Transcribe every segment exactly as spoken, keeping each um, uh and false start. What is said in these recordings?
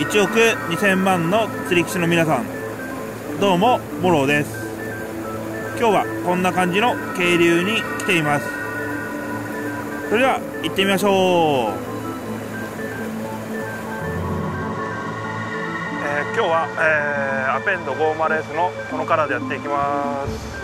いちおくにせんまんの釣り騎士の皆さん、どうもモローです。今日はこんな感じの渓流に来ています。それでは行ってみましょう。えー、今日は、えー、アペンドごじゅうレースのこのカラーでやっていきます。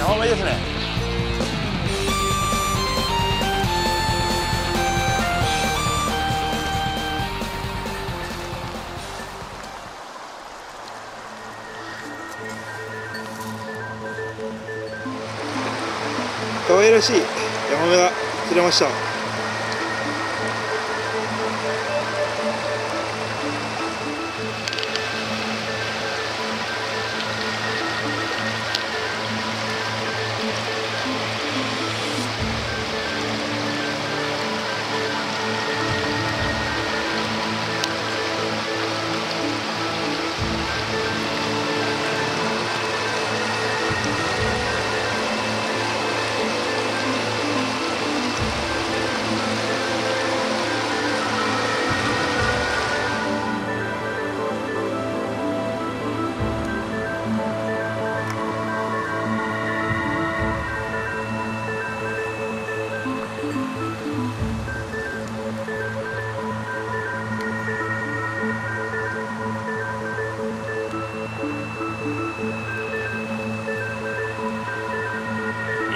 あ、いいですね。可愛らしいヤマメが釣れました。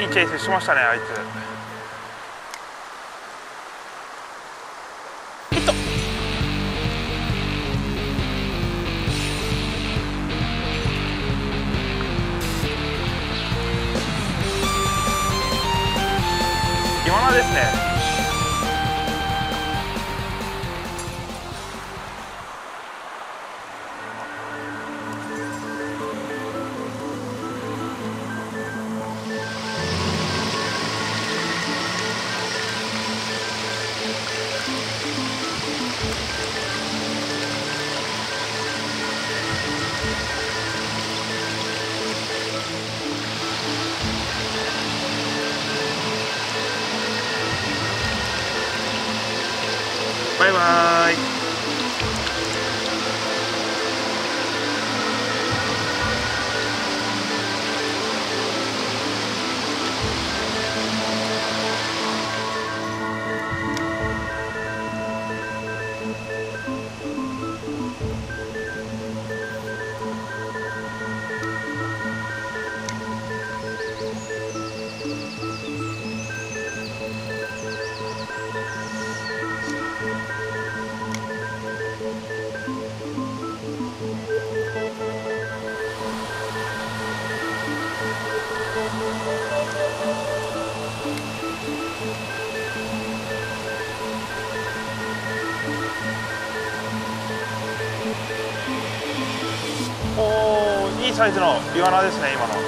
いいチェイスしましたね、あいつ。今のですね。バイバーイ。おー、いいサイズのイワナですね、今の。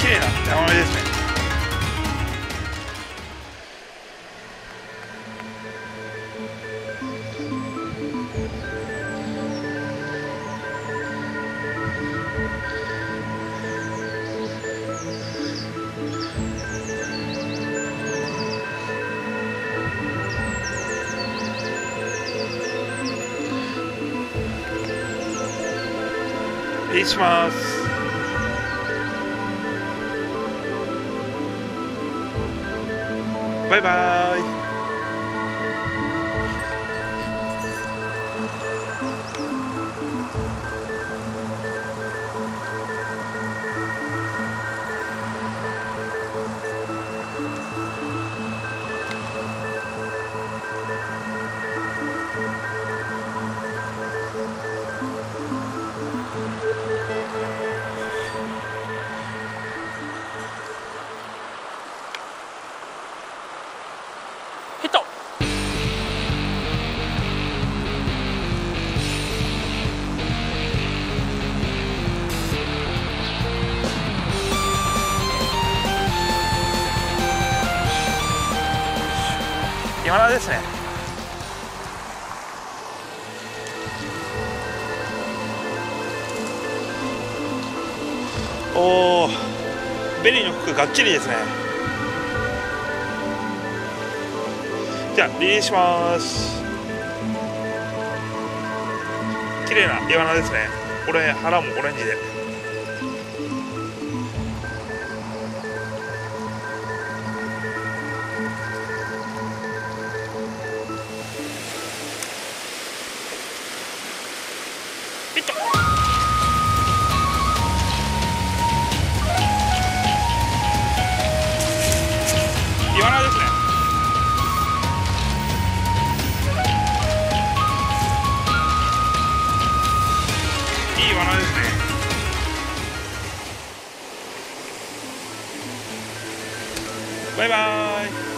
綺麗だ。邪魔ですね。失礼します。バイバーイ。今田ですね。おー、ベリーの服がっちりですね。じゃあリリースします。綺麗なイワナですね。これ腹もオレンジで。バイバーイ。